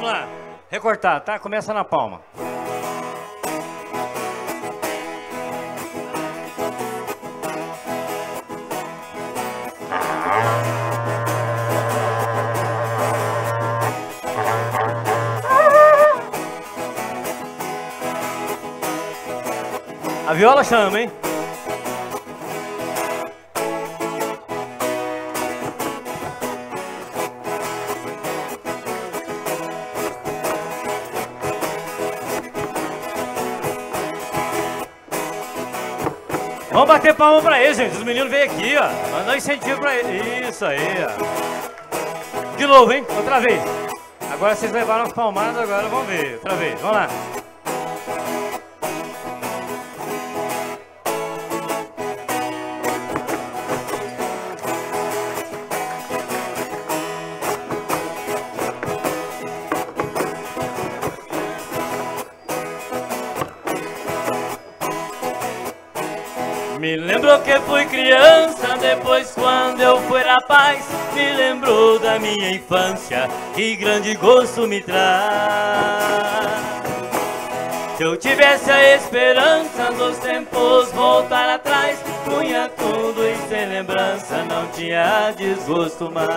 Vamos lá. Recortar, tá? Começa na palma. A viola chama, hein? Vamos bater palma pra eles, gente. Os meninos veio aqui, ó. Mandar um incentivo pra eles. Isso aí, ó. De novo, hein? Outra vez. Agora vocês levaram as palmadas, agora vamos ver. Outra vez, vamos lá. Me lembrou que fui criança, depois quando eu fui rapaz. Me lembrou da minha infância, que grande gosto me traz. Se eu tivesse a esperança dos tempos voltar atrás, punha tudo e sem lembrança, não tinha desgosto mais.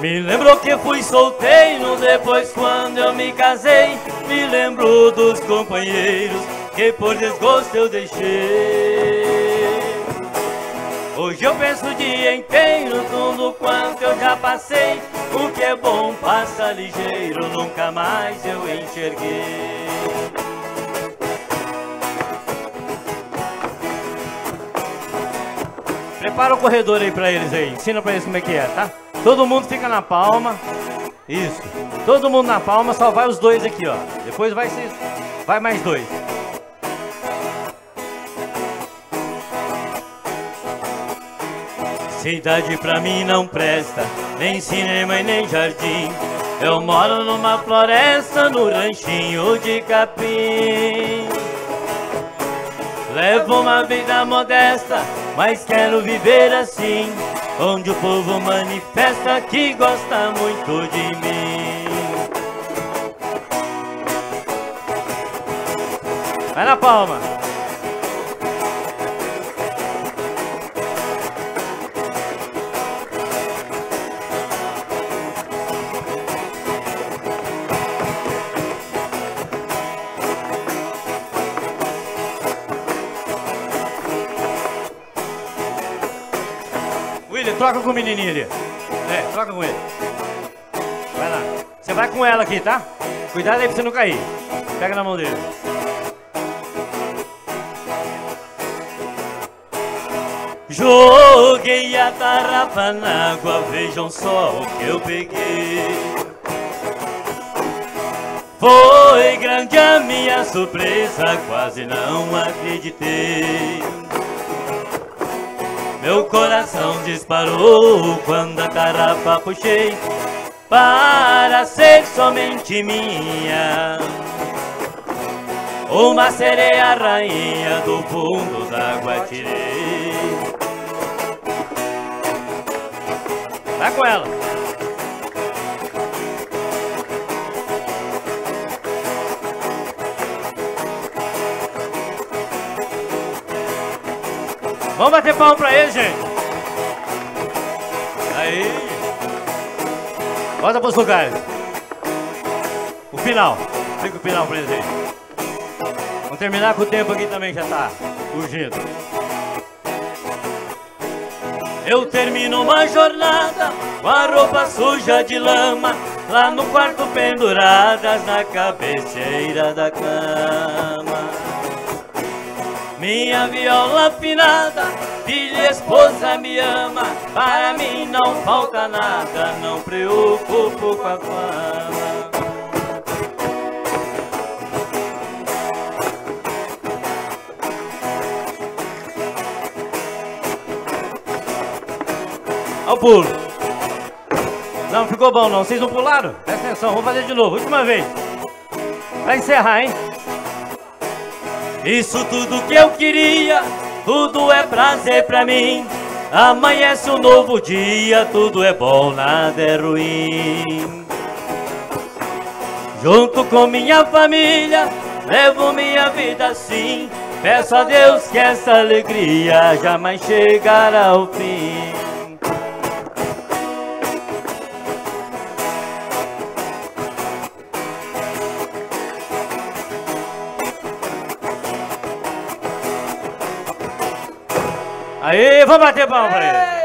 Me lembrou que fui solteiro, depois quando eu me casei. Me lembrou dos companheiros que por desgosto eu deixei. Hoje eu penso o dia inteiro, tudo quanto eu já passei. O que é bom passa ligeiro, nunca mais eu enxerguei. Prepara o corredor aí pra eles aí, ensina pra eles como é que é, tá? Todo mundo fica na palma. Isso. Todo mundo na palma, só vai os dois aqui, ó. Depois vai mais dois. Cidade pra mim não presta, nem cinema e nem jardim. Eu moro numa floresta, no ranchinho de capim. Levo uma vida modesta, mas quero viver assim, onde o povo manifesta que gosta muito de mim. Vai na palma. Troca com o menininho ali. É, troca com ele. Vai lá. Você vai com ela aqui, tá? Cuidado aí pra você não cair. Pega na mão dele. Joguei a tarrafa na água, vejam só o que eu peguei. Foi grande a minha surpresa, quase não acreditei. Meu coração disparou quando a tarrafa puxei para ser somente minha, uma sereia rainha do fundo d'água tirei. Vai com ela. Vamos bater palma pra ele, gente. Aí. Volta pros lugares. O final. Fica o final pra eles aí. Vamos terminar com o tempo aqui também, já tá urgindo. Eu termino uma jornada com a roupa suja de lama, lá no quarto penduradas na cabeceira da cama. Minha viola afinada, filha e esposa me ama. Para mim não falta nada, não preocupo com a fama. Ao pulo. Não, ficou bom não, vocês não pularam? Presta atenção, vamos fazer de novo, última vez. Pra encerrar, hein? Isso tudo que eu queria, tudo é prazer pra mim. Amanhece um novo dia, tudo é bom, nada é ruim. Junto com minha família, levo minha vida assim. Peço a Deus que essa alegria jamais chegará ao fim. Aê, vamos bater palma pra ele.